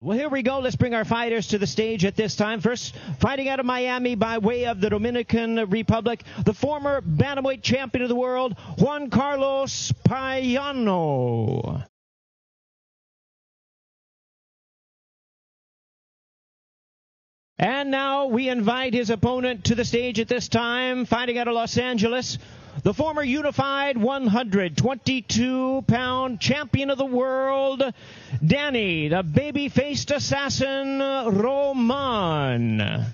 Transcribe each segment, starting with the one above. Well, here we go. Let's bring our fighters to the stage at this time. First, fighting out of Miami by way of the Dominican Republic, the former bantamweight champion of the world, Juan Carlos Payano. And now we invite his opponent to the stage at this time, fighting out of Los Angeles, the former unified 122-pound champion of the world, Danny, the baby-faced assassin, Roman.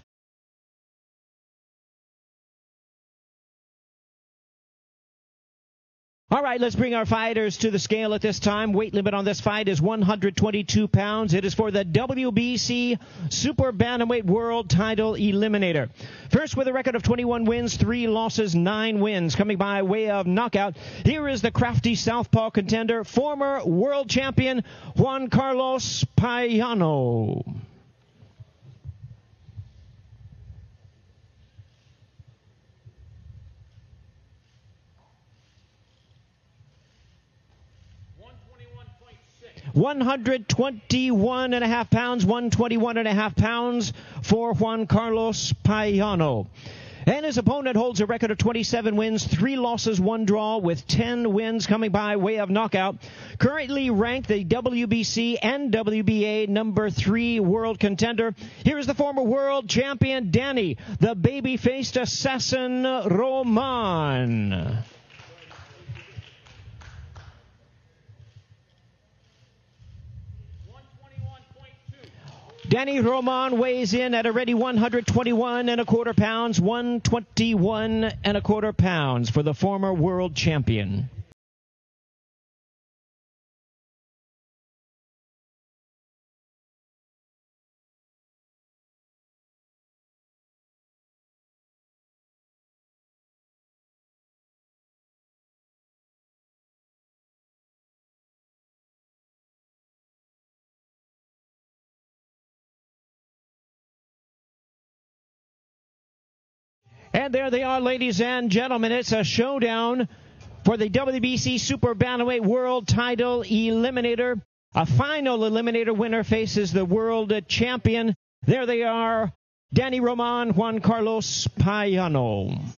All right, let's bring our fighters to the scale at this time. Weight limit on this fight is 122 pounds. It is for the WBC Super Bantamweight World Title Eliminator. First, with a record of 21 wins, 3 losses, 9 wins, coming by way of knockout, here is the crafty southpaw contender, former world champion Juan Carlos Payano.121 and a half pounds for Juan Carlos Payano. And his opponent holds a record of 27 wins, 3 losses, 1 draw, with 10 wins coming by way of knockout. Currently ranked the WBC and WBA #3 world contender. Here is the former world champion, Danny, the baby-faced assassin, Roman. Danny Roman weighs in at already 121 and a quarter pounds for the former world champion. And there they are, ladies and gentlemen. It's a showdown for the WBC Super Bantamweight World Title Eliminator. A final eliminator winner faces the world champion. There they are, Danny Roman, Juan Carlos Payano.